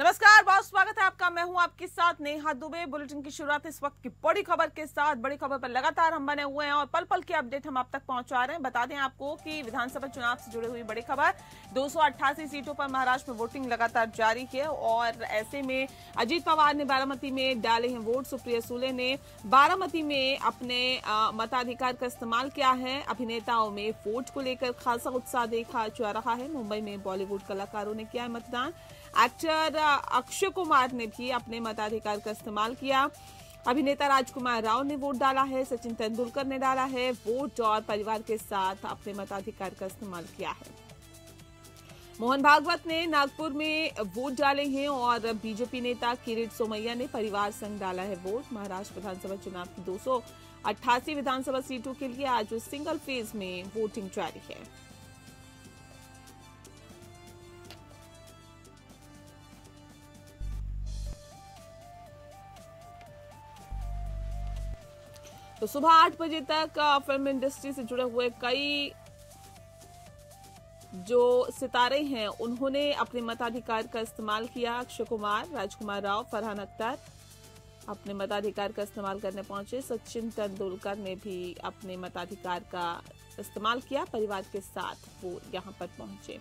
नमस्कार, बहुत स्वागत है आपका। मैं हूं आपके साथ नेहा दुबे। बुलेटिन की शुरुआत इस वक्त की बड़ी खबर के साथ। बड़ी खबर पर लगातार हम बने हुए हैं और पल पल की अपडेट हम आप तक पहुंचा रहे हैं। बता दें आपको कि विधानसभा चुनाव से जुड़ी हुई बड़ी खबर, 288 सीटों पर महाराष्ट्र में वोटिंग लगातार जारी है और ऐसे में अजीत पवार ने बारामती में डाले हैं वोट। सुप्रिया सुले ने बारामती में अपने मताधिकार का इस्तेमाल किया है। अभिनेताओं में वोट को लेकर खासा उत्साह देखा जा रहा है। मुंबई में बॉलीवुड कलाकारों ने किया है मतदान। एक्टर अक्षय कुमार ने भी अपने मताधिकार का इस्तेमाल किया। अभिनेता राजकुमार राव ने वोट डाला है। सचिन तेंदुलकर ने डाला है वोट और परिवार के साथ अपने मताधिकार का इस्तेमाल किया है। मोहन भागवत ने नागपुर में वोट डाले हैं और बीजेपी नेता किरीट सोमैया ने परिवार संग डाला है वोट। महाराष्ट्र विधानसभा चुनाव की 288 विधानसभा सीटों के लिए आज सिंगल फेज में वोटिंग जारी है। तो सुबह 8 बजे तक फिल्म इंडस्ट्री से जुड़े हुए कई जो सितारे हैं उन्होंने अपने मताधिकार का इस्तेमाल किया। अक्षय कुमार, राजकुमार राव, फरहान अख्तर अपने मताधिकार का इस्तेमाल करने पहुंचे। सचिन तेंदुलकर ने भी अपने मताधिकार का इस्तेमाल किया। परिवार के साथ वो यहां पर पहुंचे।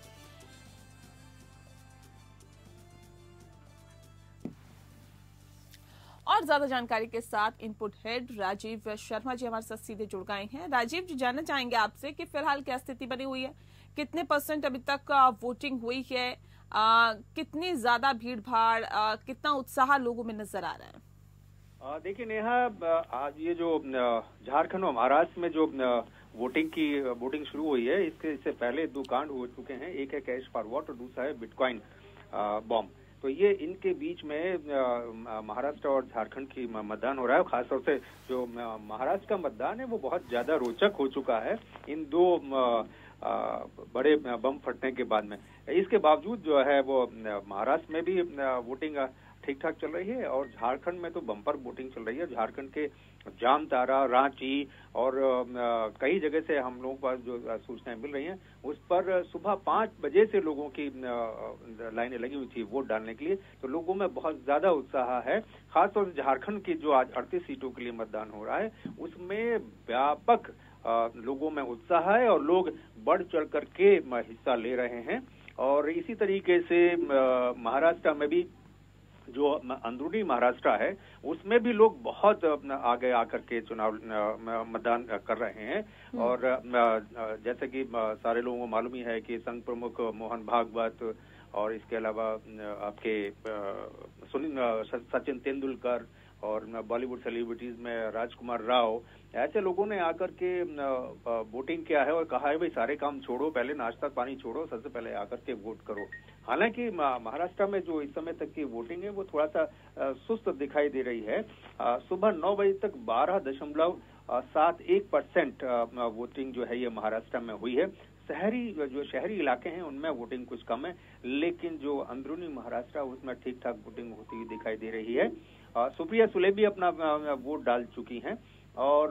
और ज्यादा जानकारी के साथ इनपुट हेड राजीव शर्मा जी हमारे साथ सीधे जुड़ गए हैं। राजीव जी, जानना चाहेंगे आपसे कि फिलहाल क्या स्थिति बनी हुई है, कितने % अभी तक वोटिंग हुई है, कितनी ज्यादा भीड़ भाड़, कितना उत्साह लोगों में नजर आ रहा है? देखिए नेहा, आज ये जो झारखंड और महाराष्ट्र में जो वोटिंग शुरू हुई है, इससे पहले 2 कांड हो चुके हैं। एक है कैश फॉरवर्ड और दूसरा है बिटकॉइन बॉम्ब। तो ये इनके बीच में महाराष्ट्र और झारखंड की मतदान हो रहा है। खासतौर से जो महाराष्ट्र का मतदान है वो बहुत ज्यादा रोचक हो चुका है इन 2 बड़े बम फटने के बाद में। इसके बावजूद जो है वो महाराष्ट्र में भी वोटिंग ठीक ठाक चल रही है और झारखंड में तो बम्पर वोटिंग चल रही है। झारखंड के जामताड़ा, रांची और कई जगह से हम लोगों को जो सूचनाएं मिल रही हैं उस पर सुबह 5 बजे से लोगों की लाइनें लगी हुई थी वोट डालने के लिए। तो लोगों में बहुत ज्यादा उत्साह है। खासतौर से झारखंड की जो आज 38 सीटों के लिए मतदान हो रहा है उसमें व्यापक लोगों में उत्साह है और लोग बढ़ चढ़ करके हिस्सा ले रहे हैं। और इसी तरीके से महाराष्ट्र में भी जो अंदरूनी महाराष्ट्र है उसमें भी लोग बहुत आगे आकर के चुनाव मतदान कर रहे हैं। और जैसे कि सारे लोगों को मालूम ही है कि संघ प्रमुख मोहन भागवत और इसके अलावा आपके सचिन तेंदुलकर और बॉलीवुड सेलिब्रिटीज में राजकुमार राव, ऐसे लोगों ने आकर के वोटिंग किया है और कहा है भाई सारे काम छोड़ो, पहले नाश्ता पानी छोड़ो, सबसे पहले आकर के वोट करो। हालांकि महाराष्ट्र में जो इस समय तक की वोटिंग है वो थोड़ा सा सुस्त दिखाई दे रही है। सुबह 9 बजे तक 12.71% वोटिंग जो है ये महाराष्ट्र में हुई है। शहरी इलाके हैं उनमें वोटिंग कुछ कम है, लेकिन जो अंदरूनी महाराष्ट्र उसमें ठीक ठाक वोटिंग होती हुई दिखाई दे रही है। सुप्रिया सुले भी अपना वोट डाल चुकी हैं और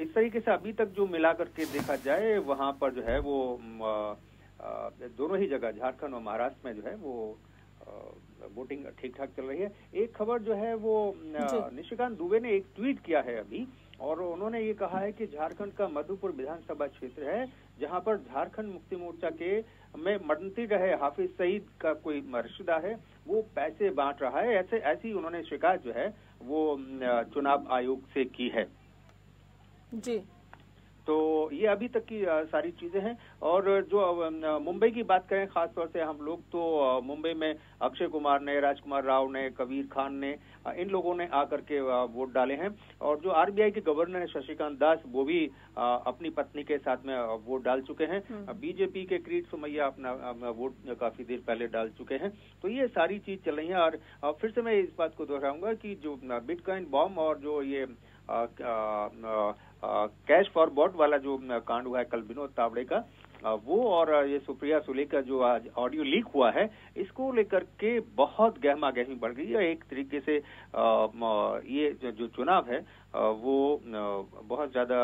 इस तरीके से अभी तक जो मिला करके देखा जाए वहां पर जो है वो दोनों ही जगह झारखंड और महाराष्ट्र में जो है वो वोटिंग ठीक ठाक चल रही है। एक खबर जो है वो निशिकांत दुबे ने एक ट्वीट किया है अभी और उन्होंने ये कहा है कि झारखंड का मधुपुर विधानसभा क्षेत्र है जहां पर झारखंड मुक्ति मोर्चा के में मंत्री रहे हाफिज सईद का कोई रिश्तेदार है वो पैसे बांट रहा है, ऐसी उन्होंने शिकायत जो है वो चुनाव आयोग से की है। जी, तो ये अभी तक की सारी चीजें हैं। और जो मुंबई की बात करें खासतौर से हम लोग, तो मुंबई में अक्षय कुमार ने, राजकुमार राव ने, कबीर खान ने, इन लोगों ने आकर के वोट डाले हैं। और जो आरबीआई के गवर्नर है शशिकांत दास, वो भी अपनी पत्नी के साथ में वोट डाल चुके हैं। बीजेपी के किरीट सोमैया अपना वोट काफी देर पहले डाल चुके हैं। तो ये सारी चीज चल रही है। और फिर से मैं इस बात को दोहराऊंगा कि जो बिटकॉइन बॉम्ब और जो ये कैश फॉर बॉट वाला जो कांड हुआ है कल विनोद तावड़े का, वो और ये सुप्रिया सुले का जो आज ऑडियो लीक हुआ है, इसको लेकर के बहुत गहमा गहमी बढ़ गई है। एक तरीके से ये जो चुनाव है वो बहुत ज्यादा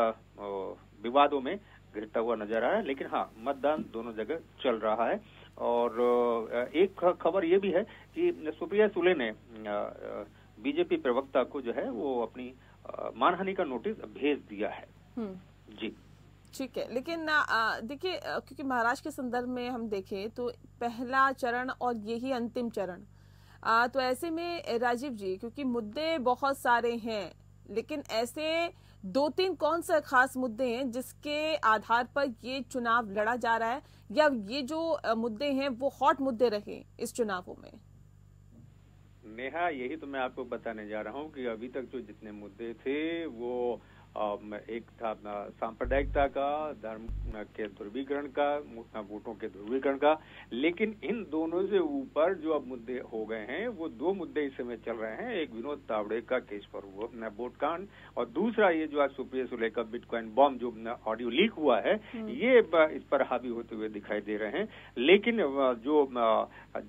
विवादों में घिरता हुआ नजर आ रहा है। लेकिन हाँ, मतदान दोनों जगह चल रहा है और एक खबर ये भी है कि सुप्रिया सुले ने बीजेपी प्रवक्ता को जो है वो अपनी मानहानि का नोटिस भेज दिया है। जी ठीक है, लेकिन देखिए क्योंकि महाराष्ट्र के संदर्भ में हम देखें तो पहला चरण और यही अंतिम चरण, तो ऐसे में राजीव जी क्योंकि मुद्दे बहुत सारे हैं, लेकिन ऐसे दो तीन कौन से खास मुद्दे हैं जिसके आधार पर ये चुनाव लड़ा जा रहा है, या ये जो मुद्दे हैं वो हॉट मुद्दे रहे इस चुनावों में? नेहा, यही तो मैं आपको बताने जा रहा हूँ कि अभी तक जो जितने मुद्दे थे वो एक था सांप्रदायिकता का, धर्म के ध्रुवीकरण का, वोटों के ध्रुवीकरण का, लेकिन इन दोनों से ऊपर जो अब मुद्दे हो गए हैं वो दो मुद्दे इस समय चल रहे हैं। एक विनोद तावड़े का केस पर हुआ वोट कांड, और दूसरा ये जो आज सुप्रिया सुले का बिटकॉइन बॉम्ब जो ऑडियो लीक हुआ है ये इस पर हावी होते हुए दिखाई दे रहे हैं। लेकिन जो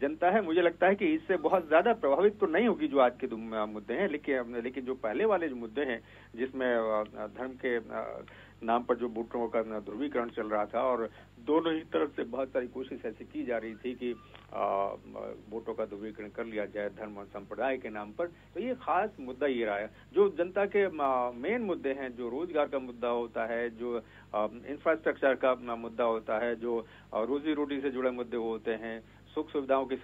जनता है मुझे लगता है कि इससे बहुत ज्यादा प्रभावित तो नहीं होगी जो आज के मुद्दे हैं, लेकिन जो पहले वाले जो मुद्दे हैं जिसमें धर्म के नाम पर जो वोटों का ध्रुवीकरण चल रहा था और दोनों ही तरफ से बहुत सारी कोशिश ऐसी की जा रही थी कि वोटों का ध्रुवीकरण कर लिया जाए धर्म और संप्रदाय के नाम पर, तो ये खास मुद्दा ये रहा है। जो जनता के मेन मुद्दे हैं, जो रोजगार का मुद्दा होता है, जो इंफ्रास्ट्रक्चर का मुद्दा होता है, जो रोजी रोटी से जुड़े मुद्दे होते हैं, सुख सुविधाओं के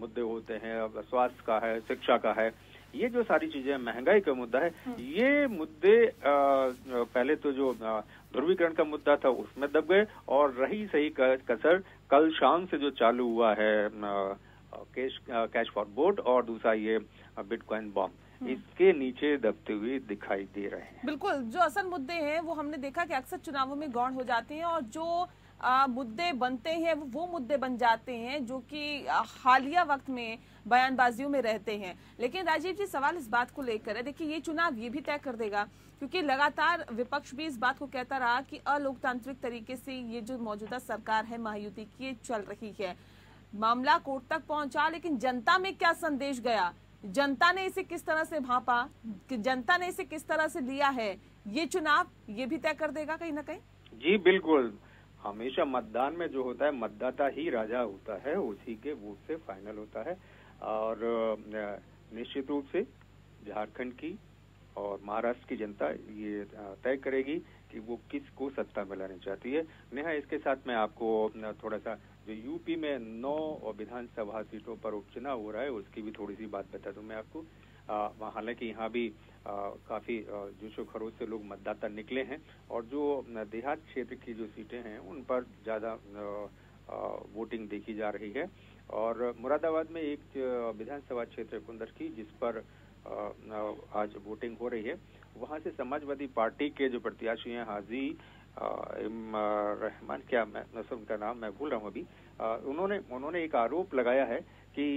मुद्दे होते हैं, स्वास्थ्य का है, शिक्षा का है, ये जो सारी चीजें, महंगाई का मुद्दा है, ये मुद्दे पहले तो जो ध्रुवीकरण का मुद्दा था उसमें दब गए। और रही सही कसर कल शाम से जो चालू हुआ है कैश फॉर वोट और दूसरा ये बिटकॉइन बॉम्ब, इसके नीचे दबते हुए दिखाई दे रहे हैं। बिल्कुल, जो असल मुद्दे हैं वो हमने देखा कि अक्सर चुनावों में गौण हो जाते हैं, और जो मुद्दे बनते हैं वो मुद्दे बन जाते हैं जो कि हालिया वक्त में बयानबाजियों में रहते हैं। लेकिन राजीव जी, सवाल इस बात को लेकर है, देखिए ये चुनाव ये भी तय कर देगा, क्योंकि लगातार विपक्ष भी इस बात को कहता रहा कि अलोकतांत्रिक तरीके से ये जो मौजूदा सरकार है महायुति की ये चल रही है। मामला कोर्ट तक पहुंचा, लेकिन जनता में क्या संदेश गया, जनता ने इसे किस तरह से भांपा, जनता ने इसे किस तरह से लिया है, ये चुनाव ये भी तय कर देगा कहीं ना कहीं। जी बिल्कुल, हमेशा मतदान में जो होता है मतदाता ही राजा होता है, उसी के वोट से फाइनल होता है। और निश्चित रूप से झारखंड की और महाराष्ट्र की जनता ये तय करेगी कि वो किसको सत्ता में लाना चाहती है। नेहा, इसके साथ मैं आपको थोड़ा सा जो यूपी में 9 विधानसभा सीटों पर उपचुनाव हो रहा है उसकी भी थोड़ी सी बात बता दूं मैं आपको। हालांकि यहाँ भी काफ़ी जोशो खरोश से लोग मतदाता निकले हैं, और जो देहात क्षेत्र की जो सीटें हैं उन पर ज़्यादा वोटिंग देखी जा रही है। और मुरादाबाद में एक विधानसभा क्षेत्र कुंदर की जिस पर आज वोटिंग हो रही है, वहाँ से समाजवादी पार्टी के जो प्रत्याशी हैं हाजी रहमान, क्या मैं उनका नाम मैं भूल रहा हूँ अभी, उन्होंने एक आरोप लगाया है कि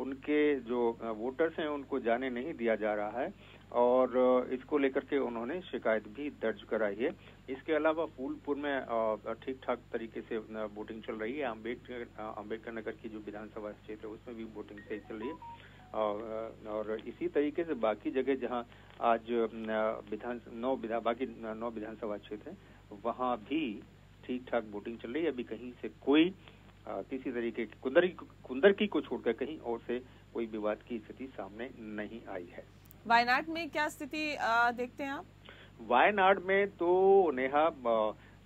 उनके जो वोटर्स हैं उनको जाने नहीं दिया जा रहा है, और इसको लेकर के उन्होंने शिकायत भी दर्ज कराई है। इसके अलावा फूलपुर में ठीक ठाक तरीके से वोटिंग चल रही है। अम्बेडकर नगर की जो विधानसभा क्षेत्र है उसमें भी वोटिंग सही चल रही है, और इसी तरीके से बाकी जगह जहां आज बाकी 9 विधानसभा क्षेत्र हैं वहां भी ठीक ठाक वोटिंग चल रही है। अभी कहीं से कोई किसी तरीके की कुंदरकी को छोड़कर कहीं और से कोई विवाद की स्थिति सामने नहीं आई है। वायनाड में क्या स्थिति देखते हैं आप? वायनाड में तो नेहा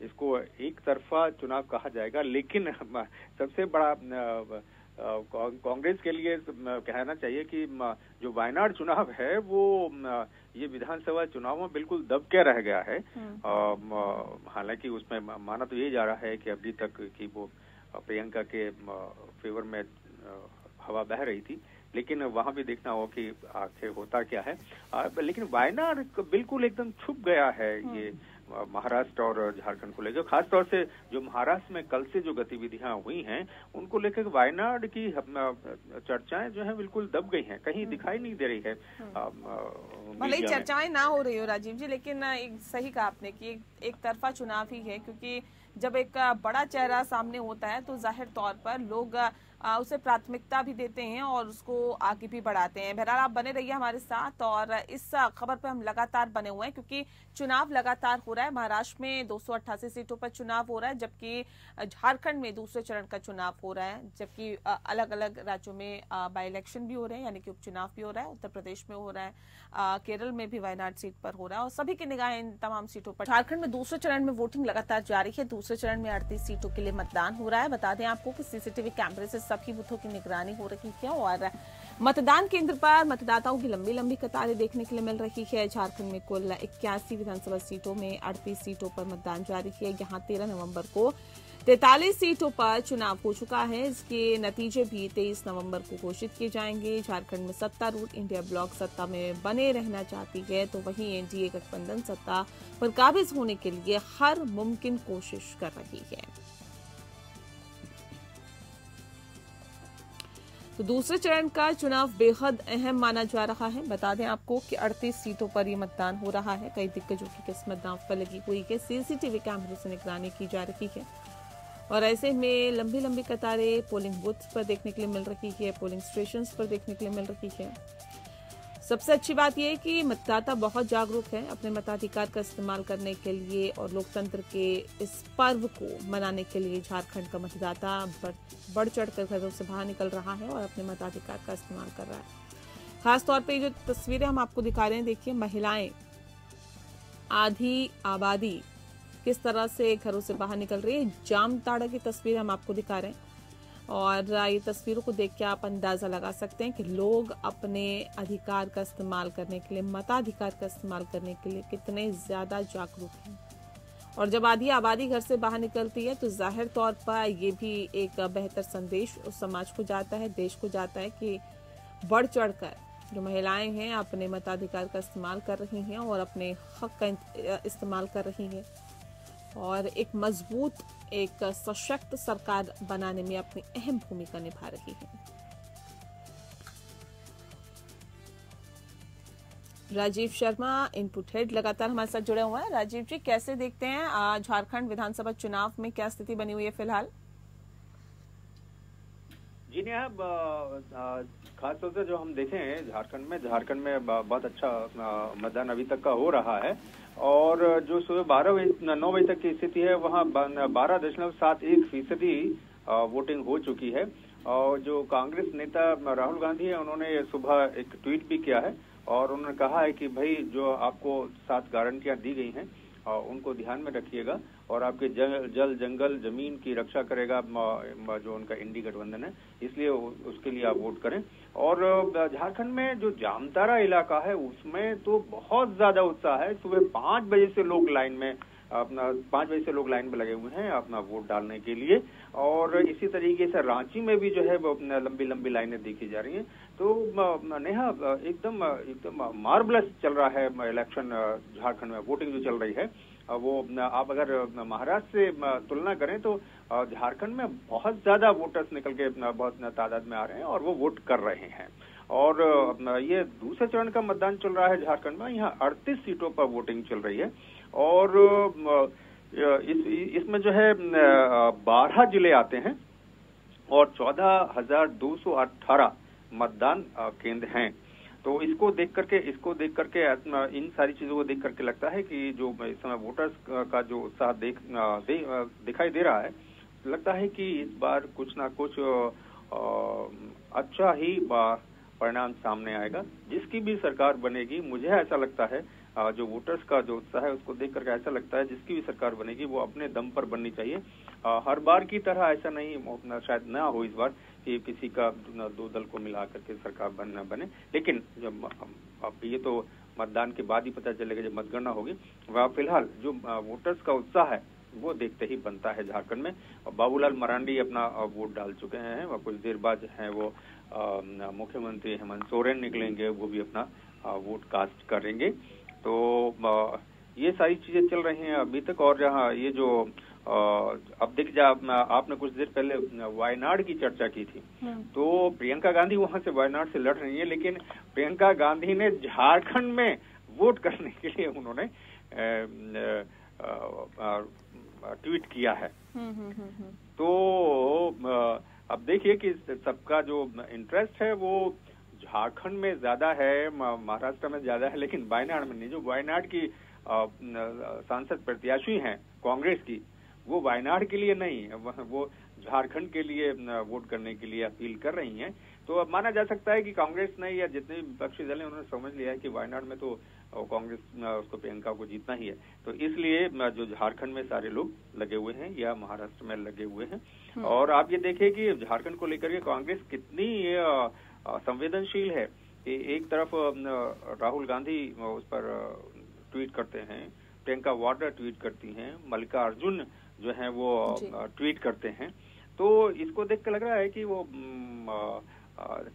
इसको एक तरफा चुनाव कहा जाएगा, लेकिन सबसे बड़ा कांग्रेस के लिए कहना चाहिए कि जो वायनाड चुनाव है वो ये विधानसभा चुनाव में बिल्कुल दब के रह गया है। हालांकि उसमें माना तो ये जा रहा है कि अभी तक कि वो प्रियंका के फेवर में हवा बह रही थी, लेकिन वहां भी देखना होगा कि आखिर होता क्या है। लेकिन वायनाड बिल्कुल एकदम छुप गया है ये महाराष्ट्र और झारखंड को लेकर। खासतौर से जो महाराष्ट्र में कल से जो गतिविधियां हुई हैं उनको लेकर वायनाड की चर्चाएं जो है बिल्कुल दब गई हैं, कहीं दिखाई नहीं दे रही है। भले ही चर्चाएं ना हो रही हो राजीव जी, लेकिन सही कहा आपने कि एक तरफा चुनाव ही है, क्योंकि जब एक बड़ा चेहरा सामने होता है तो जाहिर तौर पर लोग उसे प्राथमिकता भी देते हैं और उसको आगे भी बढ़ाते हैं। बहरहाल आप बने रहिए हमारे साथ और इस खबर पर हम लगातार बने हुए हैं क्योंकि चुनाव लगातार हो रहा है। महाराष्ट्र में 288 सीटों पर चुनाव हो रहा है जबकि झारखंड में दूसरे चरण का चुनाव हो रहा है, जबकि अलग अलग राज्यों में बाई इलेक्शन भी हो रहे हैं यानी कि उपचुनाव भी हो रहा है, उत्तर प्रदेश में हो रहा है, केरल में भी वायनाड सीट पर हो रहा है और सभी की निगाहें इन तमाम सीटों पर। झारखंड में दूसरे चरण में वोटिंग लगातार जारी है। दूसरे चरण में 38 सीटों के लिए मतदान हो रहा है। बता दें आपको कि सीसीटीवी कैमरे से सभी बूथों की निगरानी हो रही है और मतदान केंद्र पर मतदाताओं की लंबी लंबी कतारें देखने के लिए मिल रही है। झारखंड में कुल 81 विधानसभा सीटों में 38 सीटों पर मतदान जारी है। यहाँ 13 नवम्बर को 43 सीटों पर चुनाव हो चुका है। इसके नतीजे भी 23 नवंबर को घोषित किए जाएंगे। झारखंड में सत्तारूढ़ इंडिया ब्लॉक सत्ता में बने रहना चाहती है तो वहीं एनडीए गठबंधन सत्ता पर काबिज होने के लिए हर मुमकिन कोशिश कर रही है। तो दूसरे चरण का चुनाव बेहद अहम माना जा रहा है। बता दें आपको कि 38 सीटों पर ये मतदान हो रहा है। कई दिग्गजों की किस्मत दांव पर लगी हुई है। सीसीटीवी कैमरे से निगरानी की जा रही है और ऐसे में लंबी लंबी कतारें पोलिंग बूथ्स पर देखने के लिए मिल रही है, पोलिंग स्टेशंस पर देखने के लिए मिल रही है। सबसे अच्छी बात यह है कि मतदाता बहुत जागरूक है अपने मताधिकार का इस्तेमाल करने के लिए और लोकतंत्र के इस पर्व को मनाने के लिए। झारखंड का मतदाता बढ़ चढ़कर घरों से बाहर निकल रहा है और अपने मताधिकार का इस्तेमाल कर रहा है। खासतौर पे जो तस्वीरें हम आपको दिखा रहे हैं, देखिए महिलाएं आधी आबादी किस तरह से घरों से बाहर निकल रही है। जामताड़ा की तस्वीर हम आपको दिखा रहे हैं और ये तस्वीरों को देख के आप अंदाज़ा लगा सकते हैं कि लोग अपने अधिकार का इस्तेमाल करने के लिए, मताधिकार का इस्तेमाल करने के लिए कितने ज़्यादा जागरूक हैं। और जब आधी आबादी घर से बाहर निकलती है तो जाहिर तौर पर ये भी एक बेहतर संदेश उस समाज को जाता है, देश को जाता है कि बढ़ चढ़ कर जो महिलाएँ हैं अपने मताधिकार का इस्तेमाल कर रही हैं और अपने हक का इस्तेमाल कर रही हैं और एक मजबूत, एक सशक्त सरकार बनाने में अपनी अहम भूमिका निभा रही है। राजीव शर्मा इनपुट हेड लगातार हमारे साथ जुड़े हुए हैं। राजीव जी, कैसे देखते हैं झारखंड विधानसभा चुनाव में क्या स्थिति बनी हुई है फिलहाल? जी नेहा, खासतौर से जो हम देखें झारखंड में बहुत अच्छा मतदान अभी तक का हो रहा है और जो सुबह 9 बजे तक की स्थिति है वहाँ 12.71% वोटिंग हो चुकी है। और जो कांग्रेस नेता राहुल गांधी है उन्होंने सुबह एक ट्वीट भी किया है और उन्होंने कहा है कि भाई जो आपको 7 गारंटियाँ दी गई हैं उनको ध्यान में रखिएगा और आपके जल जंगल जमीन की रक्षा करेगा जो उनका इंडी गठबंधन है, इसलिए उसके लिए आप वोट करें। और झारखंड में जो जामताड़ा इलाका है उसमें तो बहुत ज्यादा उत्साह है। सुबह 5 बजे से लोग लाइन में लगे हुए हैं अपना वोट डालने के लिए। और इसी तरीके से रांची में भी जो है वो लंबी लाइनें देखी जा रही हैं। तो नेहा एकदम मार्बलस चल रहा है इलेक्शन झारखंड में, वोटिंग जो चल रही है वो आप अगर महाराष्ट्र से तुलना करें तो झारखंड में बहुत ज्यादा वोटर्स निकल के बहुत तादाद में आ रहे हैं और वो वोट कर रहे हैं। और ये दूसरे चरण का मतदान चल रहा है झारखंड में। यहाँ 38 सीटों पर वोटिंग चल रही है और इसमें जो है 12 जिले आते हैं और 14,218 मतदान केंद्र हैं। तो इसको देख करके इन सारी चीजों को देख करके लगता है कि जो इस समय वोटर्स का जो उत्साह दिखाई दे रहा है, लगता है कि इस बार कुछ ना कुछ अच्छा ही परिणाम सामने आएगा। जिसकी भी सरकार बनेगी, मुझे ऐसा लगता है जो वोटर्स का जो उत्साह है उसको देख करके ऐसा लगता है जिसकी भी सरकार बनेगी वो अपने दम पर बननी चाहिए। हर बार की तरह ऐसा नहीं, शायद ना हो इस बार कि किसी का 2 दल को मिला करके सरकार बनना बने, लेकिन जब अब ये तो मतदान के बाद ही पता चलेगा जब मतगणना होगी। फिलहाल जो वोटर्स का उत्साह है वो देखते ही बनता है झारखंड में। बाबूलाल मरांडी अपना वोट डाल चुके हैं और कुछ देर बाद हैं वो मुख्यमंत्री हेमंत सोरेन निकलेंगे, वो भी अपना वोट कास्ट करेंगे। तो ये सारी चीजें चल रही हैं अभी तक। और यहाँ ये जो अब देख जा, आपने कुछ देर पहले वायनाड की चर्चा की थी तो प्रियंका गांधी वहां से वायनाड से लड़ रही है, लेकिन प्रियंका गांधी ने झारखंड में वोट करने के लिए उन्होंने ट्वीट किया है। तो अब देखिए कि सबका जो इंटरेस्ट है वो झारखंड में ज्यादा है, महाराष्ट्र में ज्यादा है, लेकिन वायनाड में नहीं। जो वायनाड की सांसद प्रत्याशी हैं कांग्रेस की, वो वायनाड के लिए नहीं, वो झारखंड के लिए वोट करने के लिए अपील कर रही हैं। तो अब माना जा सकता है कि कांग्रेस ने या जितने भी विपक्षी दल हैं उन्होंने समझ लिया है कि वायनाड में तो कांग्रेस उसको प्रियंका को जीतना ही है, तो इसलिए जो झारखंड में सारे लोग लगे हुए हैं या महाराष्ट्र में लगे हुए हैं। और आप ये देखिए कि झारखंड को लेकर के कांग्रेस कितनी संवेदनशील है कि एक तरफ राहुल गांधी उस पर ट्वीट करते हैं, प्रियंका वाड्रा ट्वीट करती हैं, मल्लिकार्जुन जो है वो ट्वीट करते हैं, तो इसको देख कर लग रहा है कि वो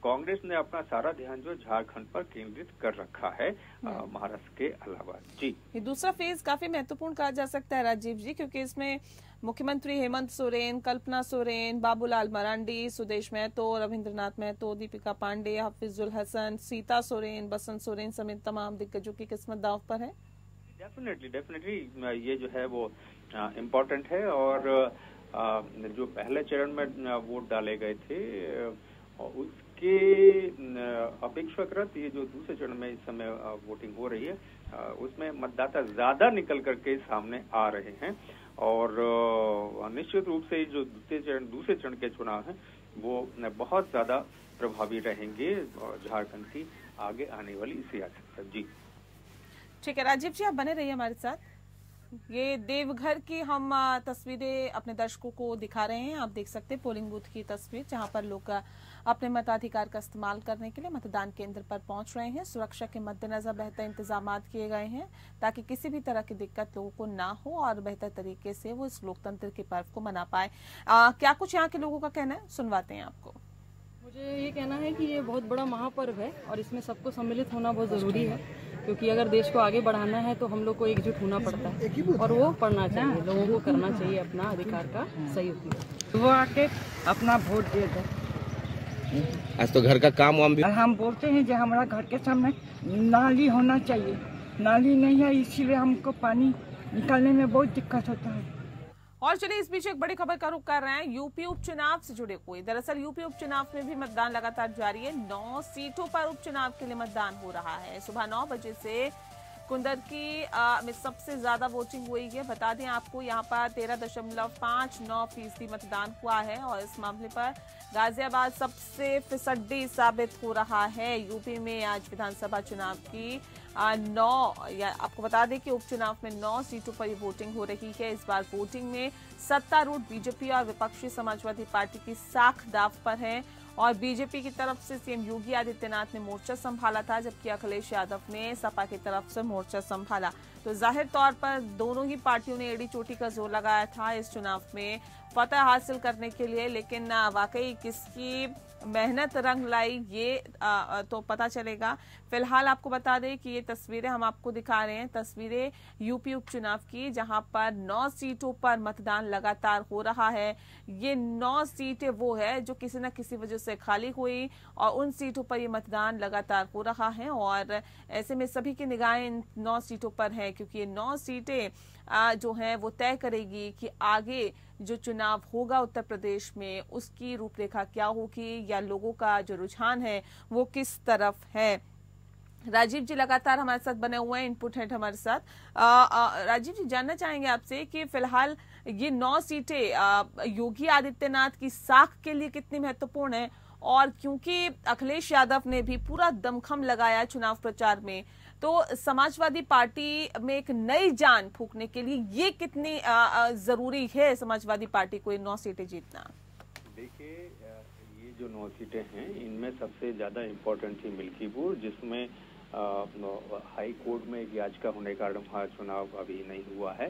कांग्रेस ने अपना सारा ध्यान जो झारखंड पर केंद्रित कर रखा है महाराष्ट्र के अलावा। जी, ये दूसरा फेज काफी महत्वपूर्ण कहा जा सकता है राजीव जी, क्योंकि इसमें मुख्यमंत्री हेमंत सोरेन, कल्पना सोरेन, बाबूलाल मरांडी, सुदेश महतो, रविन्द्रनाथ महतो, दीपिका पांडे, हाफिजुल हसन, सीता सोरेन, बसंत सोरेन समेत तमाम दिग्गजों की किस्मत दांव पर है। डेफिनेटली ये जो है वो इम्पोर्टेंट है। और जो पहले चरण में वोट डाले गए थे और उसके अपेक्षाकृत ये जो दूसरे चरण में इस समय वोटिंग हो रही है उसमें मतदाता ज्यादा निकल करके सामने आ रहे हैं। और निश्चित रूप से जो दूसरे चरण के चुनाव हैं वो बहुत ज्यादा प्रभावी रहेंगे झारखंड की आगे आने वाली सियासत पर। जी ठीक है राजीव जी, आप बने रहिए हमारे साथ। ये देवघर की हम तस्वीरें अपने दर्शकों को दिखा रहे हैं। आप देख सकते हैं पोलिंग बूथ की तस्वीर, जहां पर लोग अपने मताधिकार का इस्तेमाल करने के लिए मतदान केंद्र पर पहुंच रहे हैं। सुरक्षा के मद्देनजर बेहतर इंतजाम किए गए हैं ताकि किसी भी तरह की दिक्कत लोगों को ना हो और बेहतर तरीके से वो इस लोकतंत्र के पर्व को मना पाए। क्या कुछ यहाँ के लोगों का कहना है, सुनवाते हैं आपको। मुझे ये कहना है कि ये बहुत बड़ा महापर्व है और इसमें सबको सम्मिलित होना बहुत जरूरी है, क्योंकि अगर देश को आगे बढ़ाना है तो हम लोग को एकजुट होना पड़ता है और वो पढ़ना चाहिए, लोगों को करना चाहिए अपना अधिकार का सही उपयोग। वो आके अपना वोट दे दे। आज तो घर का काम वाम भी हम बोलते हैं जो हमारा घर के सामने नाली होना चाहिए, नाली नहीं है इसीलिए हमको पानी निकालने में बहुत दिक्कत होता है। और चलिए इस बीच एक बड़ी खबर का रुख कर रहे हैं यूपी उपचुनाव से जुड़े हुए। दरअसल यूपी उपचुनाव में भी मतदान लगातार जारी है। 9 सीटों पर उपचुनाव के लिए मतदान हो रहा है। सुबह 9 बजे से कुंदरकी में सबसे ज्यादा वोटिंग हुई है। बता दें आपको यहाँ पर 13.59% मतदान हुआ है और इस मामले पर गाजियाबाद सबसे फिसड्डी साबित हो रहा है। यूपी में आज विधानसभा चुनाव की 9 या आपको बता दें कि उपचुनाव में 9 सीटों पर ये वोटिंग हो रही है। इस बार वोटिंग में सत्तारूढ़ बीजेपी और विपक्षी समाजवादी पार्टी की साख दाव पर है और बीजेपी की तरफ से सीएम योगी आदित्यनाथ ने मोर्चा संभाला था, जबकि अखिलेश यादव ने सपा की तरफ से मोर्चा संभाला। तो जाहिर तौर पर दोनों ही पार्टियों ने एड़ी चोटी का जोर लगाया था इस चुनाव में फतह हासिल करने के लिए, लेकिन वाकई किसकी मेहनत रंग लाई ये तो पता चलेगा। फिलहाल आपको बता दें कि ये तस्वीरें हम आपको दिखा रहे हैं, तस्वीरें यूपी उपचुनाव की, जहां पर 9 सीटों पर मतदान लगातार हो रहा है। ये 9 सीटें वो है जो किसी न किसी वजह से खाली हुई और उन सीटों पर ये मतदान लगातार हो रहा है और ऐसे में सभी की निगाहें इन 9 सीटों पर है, क्योंकि ये 9 सीटें जो है वो तय करेगी कि आगे जो चुनाव होगा उत्तर प्रदेश में उसकी रूपरेखा क्या होगी या लोगों का जो रुझान है वो किस तरफ है। राजीव जी लगातार हमारे साथ बने हुए हैं, इनपुट हेड हमारे साथ। राजीव जी जानना चाहेंगे आपसे कि फिलहाल ये 9 सीटें योगी आदित्यनाथ की साख के लिए कितनी महत्वपूर्ण है और क्योंकि अखिलेश यादव ने भी पूरा दमखम लगाया चुनाव प्रचार में, तो समाजवादी पार्टी में एक नई जान फूंकने के लिए ये कितनी जरूरी है समाजवादी पार्टी को ये 9 सीटें जीतना। देखिए ये जो 9 सीटें हैं इनमें सबसे ज्यादा इम्पोर्टेंट थी मिल्कीपुर, जिसमें हाई कोर्ट में एक याचिका होने के कारण वहाँ चुनाव अभी नहीं हुआ है।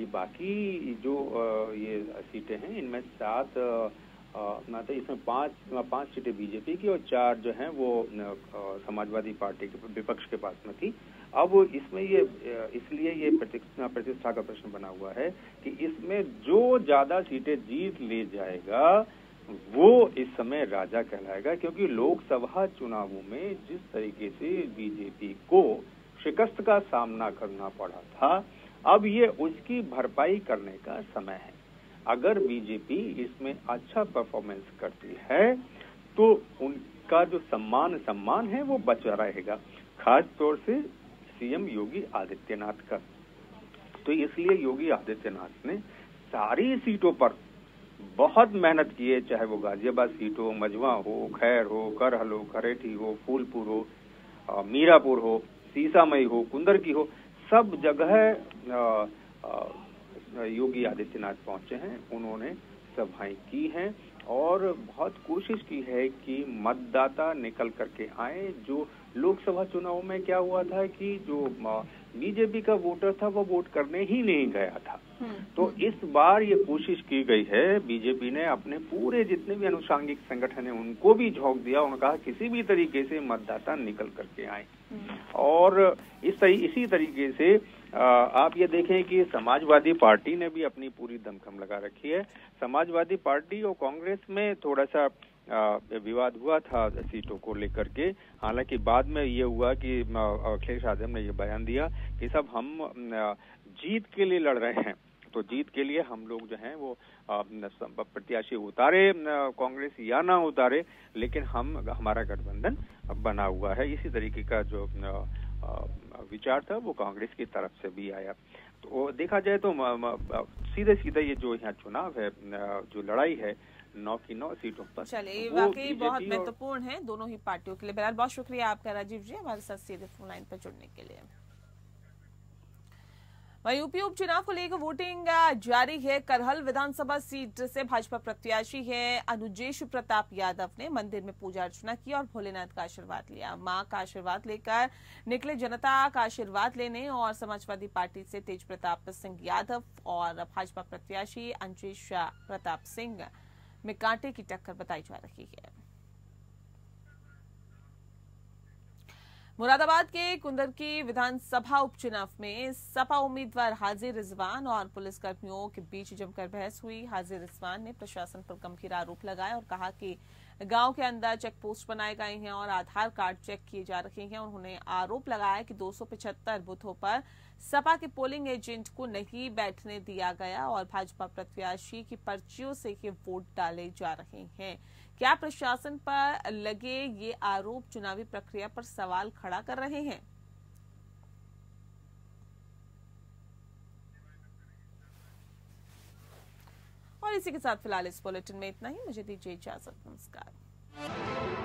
ये बाकी जो ये सीटें हैं इनमें 7 मतलब इसमें 5 सीटें बीजेपी की और 4 जो हैं वो समाजवादी पार्टी के विपक्ष के पास में थी। अब इसमें ये इसलिए ये प्रतिष्ठा का प्रश्न बना हुआ है कि इसमें जो ज्यादा सीटें जीत ले जाएगा वो इस समय राजा कहलाएगा, क्योंकि लोकसभा चुनावों में जिस तरीके से बीजेपी को शिकस्त का सामना करना पड़ा था अब ये उसकी भरपाई करने का समय है। अगर बीजेपी इसमें अच्छा परफॉर्मेंस करती है तो उनका जो सम्मान है वो बचा रहेगा, खास तौर से सीएम योगी आदित्यनाथ का। तो इसलिए योगी आदित्यनाथ ने सारी सीटों पर बहुत मेहनत की है, चाहे वो गाजियाबाद सीट हो, मजवा हो, खैर हो, करहल हो, करेठी हो, फूलपुर हो, मीरापुर हो, सीसामई हो, कुंदरकी हो, सब जगह योगी आदित्यनाथ पहुंचे हैं। उन्होंने सभाएं की हैं और बहुत कोशिश की है कि मतदाता निकल करके आए। जो लोकसभा चुनाव में क्या हुआ था कि जो बीजेपी का वोटर था वो वोट करने ही नहीं गया था, तो इस बार ये कोशिश की गई है। बीजेपी ने अपने पूरे जितने भी अनुषांगिक संगठन है उनको भी झोंक दिया, उन्होंने कहा किसी भी तरीके से मतदाता निकल करके आए। और इसी तरीके से आप ये देखें कि समाजवादी पार्टी ने भी अपनी पूरी दमखम लगा रखी है। समाजवादी पार्टी और कांग्रेस में थोड़ा सा विवाद हुआ था सीटों को लेकर के, हालांकि बाद में ये हुआ कि अखिलेश यादव ने ये बयान दिया कि सब हम जीत के लिए लड़ रहे हैं, तो जीत के लिए हम लोग जो हैं वो प्रत्याशी उतारे कांग्रेस या ना उतारे, लेकिन हमारा गठबंधन बना हुआ है। इसी तरीके का जो विचार था वो कांग्रेस की तरफ से भी आया। तो देखा जाए तो सीधे सीधे ये जो यहाँ चुनाव है, जो लड़ाई है 9 की 9 सीटों पर, चलिए वाकई बहुत महत्वपूर्ण है दोनों ही पार्टियों के लिए। बहरहाल बहुत शुक्रिया आपका राजीव जी हमारे साथ सीधे फोन लाइन पर जुड़ने के लिए। वहीं यूपी उपचुनाव को लेकर वोटिंग जारी है। करहल विधानसभा सीट से भाजपा प्रत्याशी है अनुजेश प्रताप यादव ने मंदिर में पूजा अर्चना की और भोलेनाथ का आशीर्वाद लिया। मां का आशीर्वाद लेकर निकले जनता का आशीर्वाद लेने। और समाजवादी पार्टी से तेज प्रताप सिंह यादव और भाजपा प्रत्याशी अनुजेश प्रताप सिंह में कांटे की टक्कर बताई जा रही है। मुरादाबाद के कुंदरकी विधानसभा उपचुनाव में सपा उम्मीदवार हाजी रिजवान और पुलिसकर्मियों के बीच जमकर बहस हुई। हाजी रिजवान ने प्रशासन पर गंभीर आरोप लगाए और कहा कि गांव के अंदर चेक पोस्ट बनाए गए हैं और आधार कार्ड चेक किए जा रहे हैं। उन्होंने आरोप लगाया कि 275 बूथों पर सपा के पोलिंग एजेंट को नहीं बैठने दिया गया और भाजपा प्रत्याशी की पर्चियों से ही वोट डाले जा रहे हैं। क्या प्रशासन पर लगे ये आरोप चुनावी प्रक्रिया पर सवाल खड़ा कर रहे हैं? और इसी के साथ फिलहाल इस बुलेटिन में इतना ही। मुझे दीजिए इजाजत। नमस्कार।